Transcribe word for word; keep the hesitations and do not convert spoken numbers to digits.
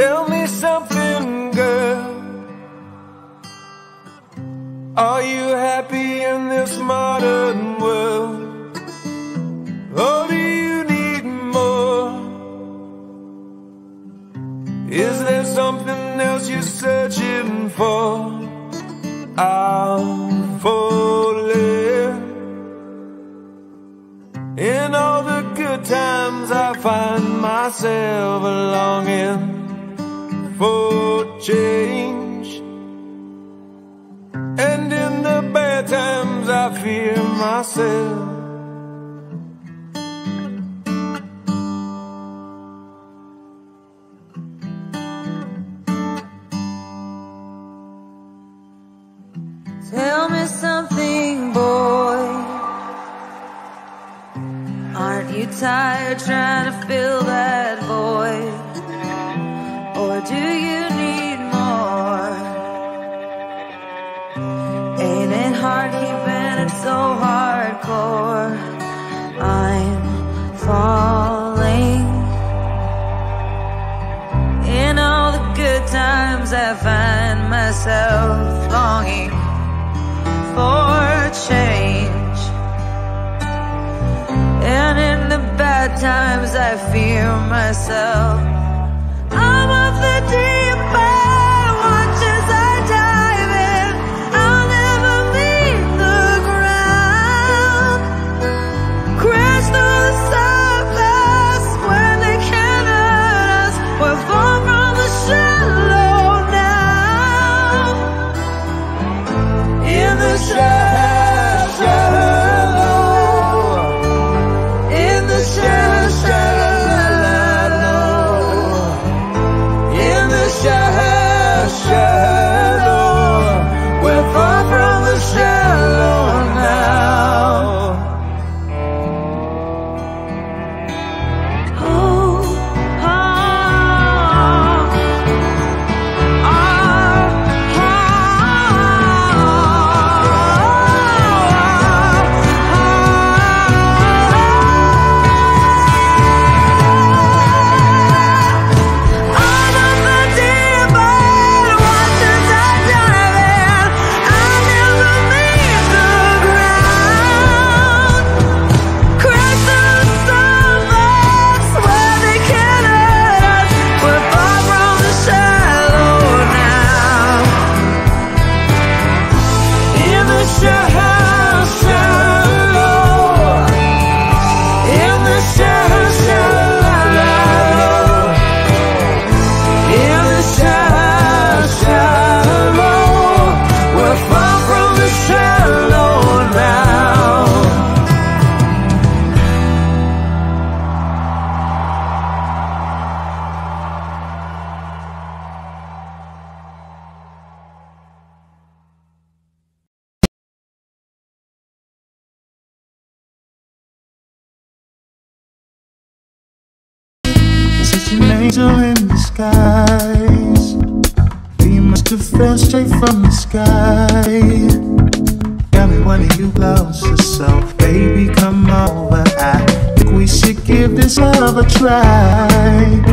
Tell me something, girl. Are you happy in this modern world? Or do you need more? Is there something else you're searching for? I'm falling. In all the good times I find myself longing for change, and in the bad times I fear myself. Tell me something, boy. Aren't you tired trying to fill that void? Or do you need more? Ain't it hard keeping it so hardcore? I'm falling. In all the good times I find myself longing for change, and in the bad times I fear myself. I'm off the deep end, watch as I dive in. I'll never leave the ground. Crash through the surface when they can't hurt us. We're far from the shallow. In the shallow, shallow, in the shallow, shallow, in the shallow, shallow, we're far from the shallow now. Oh, skies. You must have fell straight from the sky. Got me wanting you closer, so baby, come over. I think we should give this love a try.